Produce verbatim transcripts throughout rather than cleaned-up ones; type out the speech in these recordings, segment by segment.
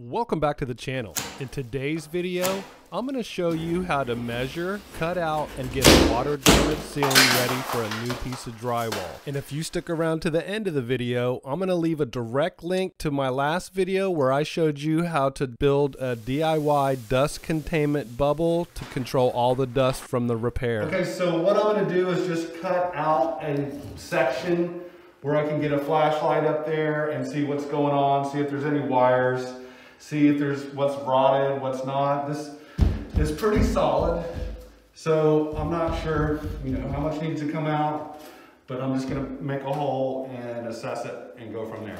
Welcome back to the channel. In today's video, I'm going to show you how to measure, cut out, and get a water-driven ceiling ready for a new piece of drywall. And if you stick around to the end of the video, I'm going to leave a direct link to my last video where I showed you how to build a D I Y dust containment bubble to control all the dust from the repair. Okay, so what I'm going to do is just cut out and section where I can get a flashlight up there and see what's going on, see if there's any wires. See if there's what's rotted, what's not. This is pretty solid. So I'm not sure, you know, how much needs to come out, but I'm just gonna make a hole and assess it and go from there.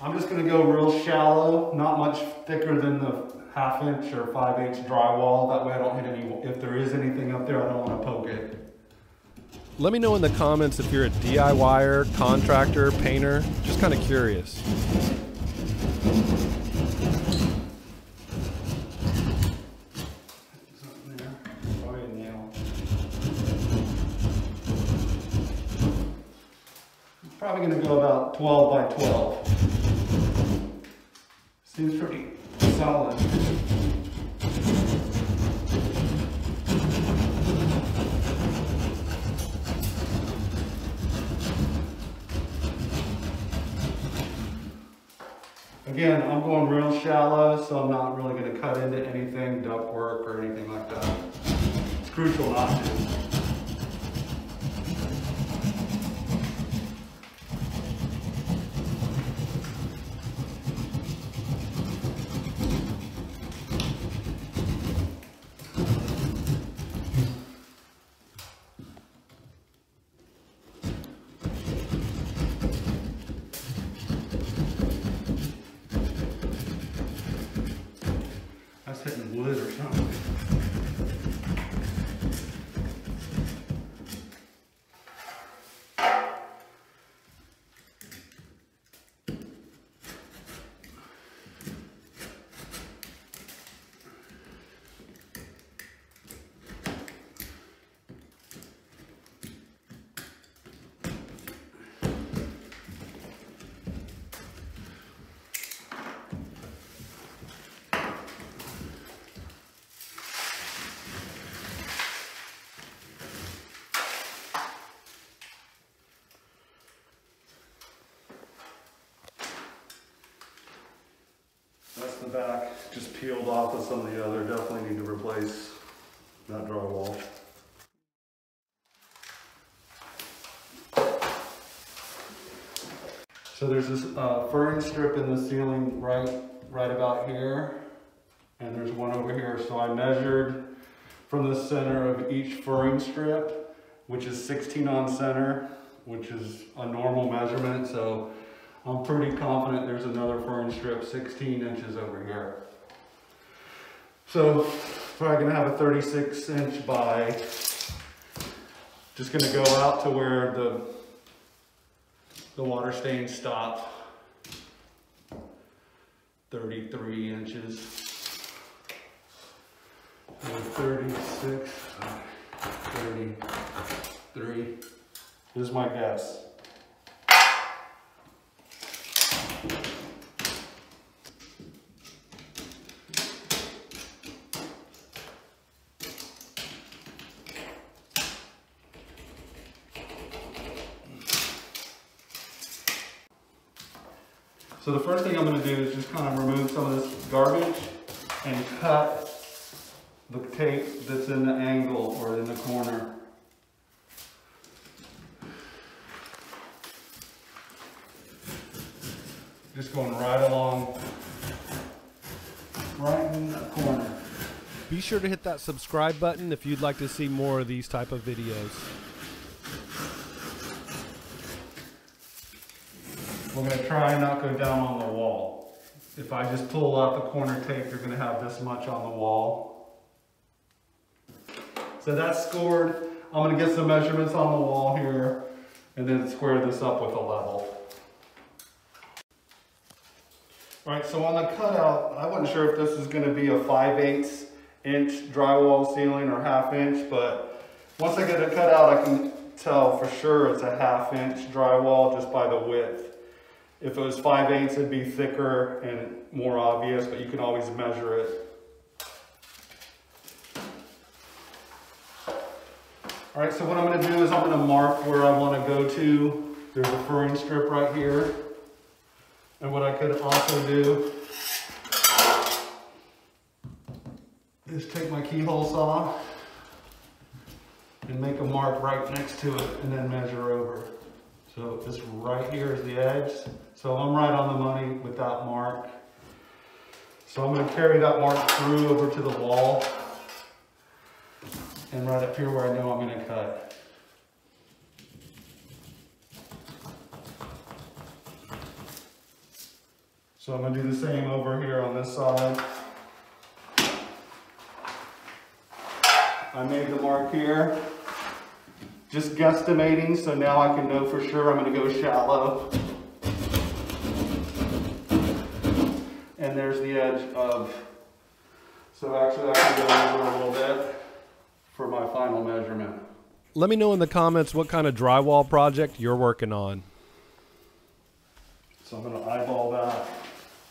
I'm just gonna go real shallow, not much thicker than the half inch or five inch drywall. That way I don't hit any, if there is anything up there, I don't wanna poke it. Let me know in the comments if you're a D I Y-er, contractor, painter, just kind of curious. I'm probably going to go about twelve by twelve. Seems pretty solid. Again, I'm going real shallow, so I'm not really going to cut into anything, duct work or anything like that. It's crucial not to. Hitting wood or something. The back just peeled off of some of the other. Definitely need to replace that drywall. So there's this uh, furring strip in the ceiling right right about here, and there's one over here. So I measured from the center of each furring strip, which is sixteen on center, which is a normal measurement. So I'm pretty confident there's another furring strip sixteen inches over here. So probably gonna have a thirty-six inch by, just gonna go out to where the, the water stains stop. thirty-three inches. And thirty-six, thirty-three, this is my guess. So the first thing I'm going to do is just kind of remove some of this garbage and cut the tape that's in the angle or in the corner. Just going right along, right in the corner. Be sure to hit that subscribe button if you'd like to see more of these type of videos. We're going to try and not go down on the wall. If I just pull out the corner tape, you're going to have this much on the wall. So that's scored. I'm going to get some measurements on the wall here and then square this up with a level. All right, so on the cutout, I wasn't sure if this is going to be a five eighths inch drywall ceiling or half inch, but Once I get it cut out, I can tell for sure it's a half inch drywall just by the width. If it was five eighths, it'd be thicker and more obvious, but you can always measure it. All right, so what I'm gonna do is I'm gonna mark where I wanna go to. There's a furring strip right here. And what I could also do is take my keyhole saw and make a mark right next to it and then measure over. So this right here is the edge. So I'm right on the money with that mark. So I'm gonna carry that mark through over to the wall and right up here where I know I'm gonna cut. So I'm gonna do the same over here on this side. I made the mark here, just guesstimating, so now I can know for sure I'm gonna go shallow. And there's the edge of, so actually I can go over a little bit for my final measurement. Let me know in the comments what kind of drywall project you're working on. So I'm gonna eyeball that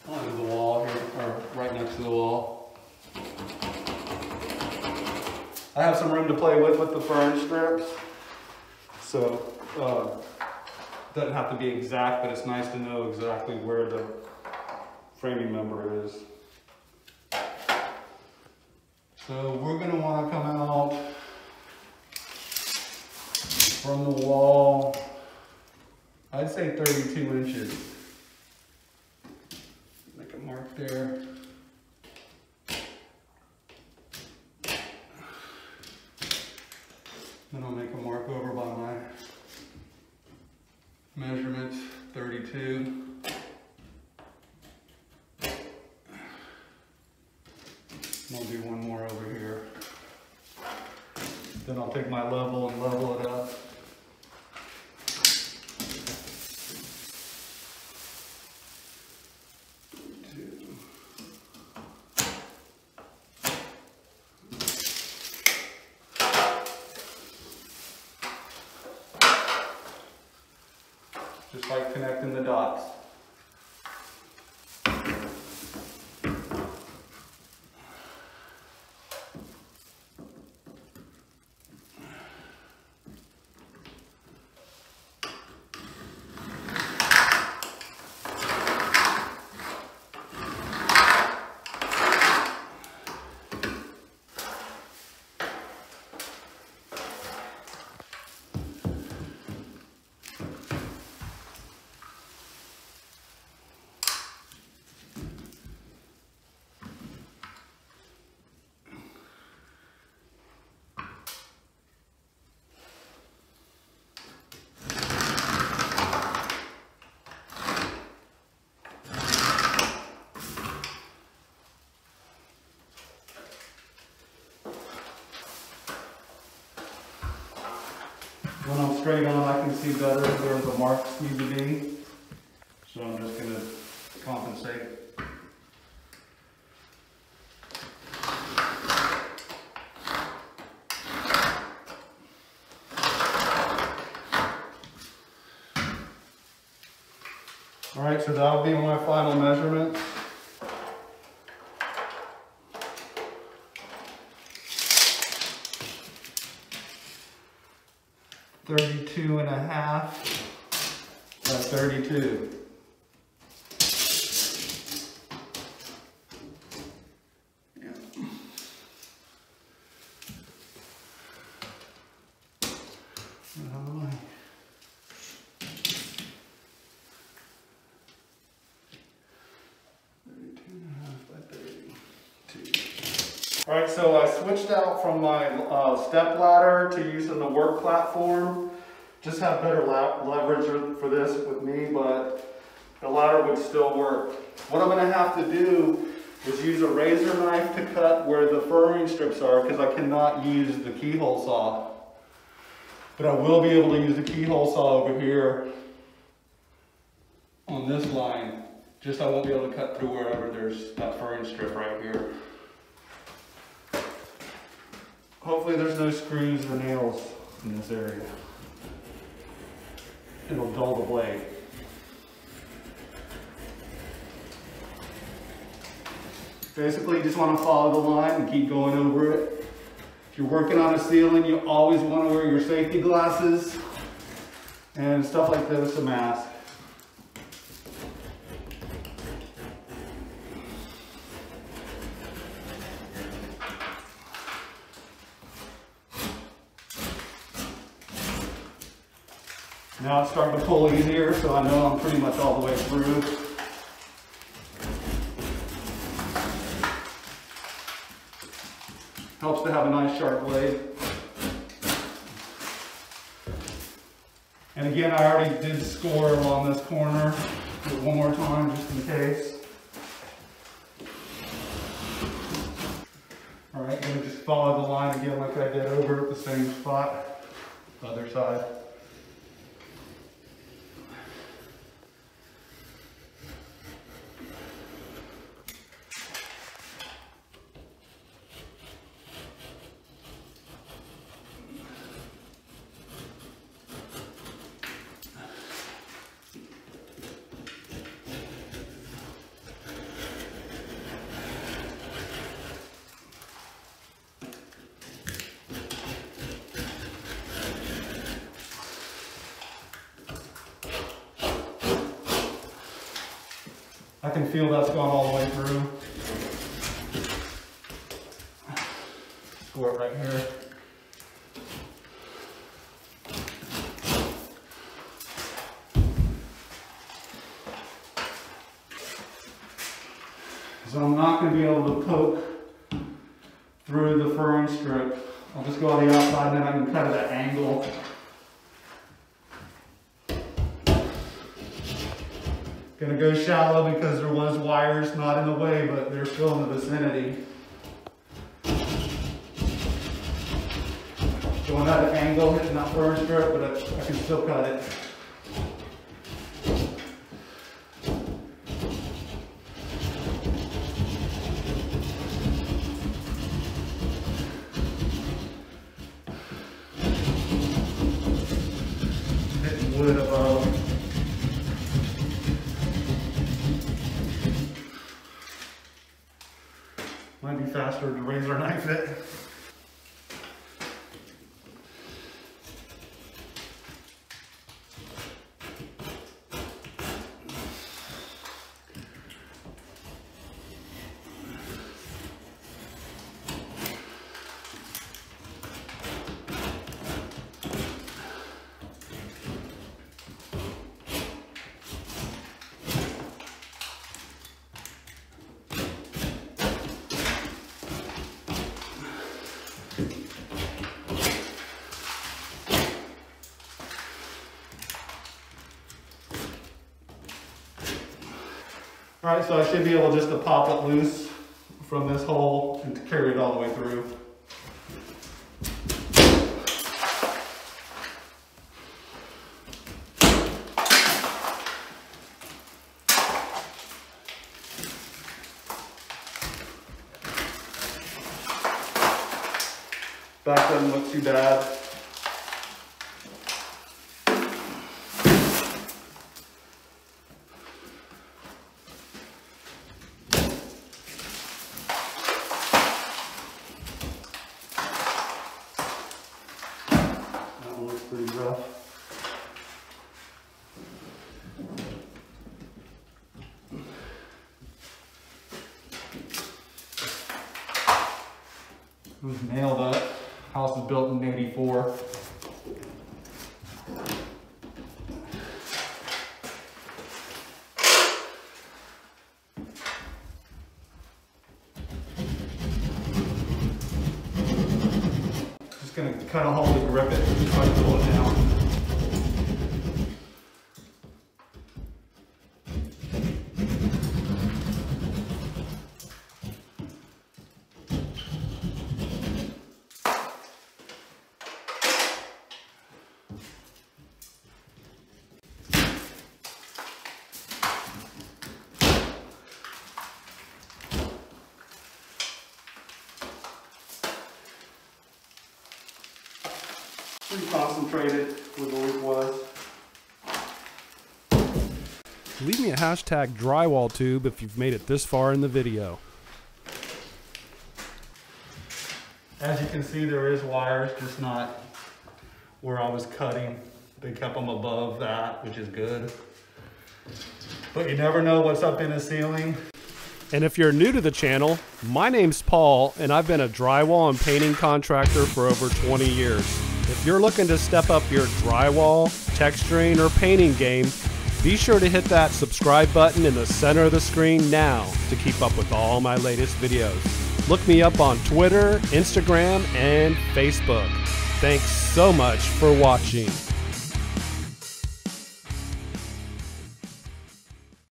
onto the wall here, or right next to the wall. I have some room to play with with the fern strips, so it uh, doesn't have to be exact, but it's nice to know exactly where the framing member is. So we're going to want to come out from the wall, I'd say thirty-two inches. Make a mark there. Then I'll make a mark over by my measurements, thirty-two. I'll do one more over here. Then I'll take my level and level it up. Two. Just like connecting the dots. When I'm straight on, I can see better where the marks need to be. So I'm just going to compensate. All right, so that'll be my final measurement. thirty-two and a half by thirty-two. Yeah. All right. thirty-two and a half by thirty-two. All right, so I switched out from my uh, step ladder to using the work platform. Just have better leverage for this with me, but the ladder would still work. What I'm gonna have to do is use a razor knife to cut where the furring strips are because I cannot use the keyhole saw. But I will be able to use the keyhole saw over here on this line. Just I won't be able to cut through wherever there's that furring strip right here. hopefully there's no screws or nails in this area. It'll dull the blade. Basically, you just want to follow the line and keep going over it. If you're working on a ceiling, you always want to wear your safety glasses and stuff like this, a mask. Now it's starting to pull easier, so I know I'm pretty much all the way through. Helps to have a nice sharp blade. And again, I already did score along this corner. Do it one more time, just in case. All right, I'm gonna just follow the line again like I did over at the same spot, other side. I can feel that's gone all the way through. Score it right here. So I'm not going to be able to poke through the furring strip. I'll just go on the outside and then I can cut at an angle. Gonna go shallow because there was wires not in the way, but they're still in the vicinity. Going at an angle, hitting that furring strip, but I, I can still cut it. Hitting wood above. Might be faster to razor knife it. All right, so I should be able just to pop it loose from this hole and to carry it all the way through. Back doesn't look too bad. Nailed up. House was built in eighty-four. Just gonna cut a hole to grip it and try to pull it down. pretty concentrated with the leak was. Leave me a hashtag DrywallTube if you've made it this far in the video. As you can see, there is wires, just not where I was cutting. They kept them above that, which is good. But you never know what's up in the ceiling. And if you're new to the channel, my name's Paul, and I've been a drywall and painting contractor for over twenty years. If you're looking to step up your drywall, texturing, or painting game, be sure to hit that subscribe button in the center of the screen now to keep up with all my latest videos. Look me up on Twitter, Instagram, and Facebook. Thanks so much for watching.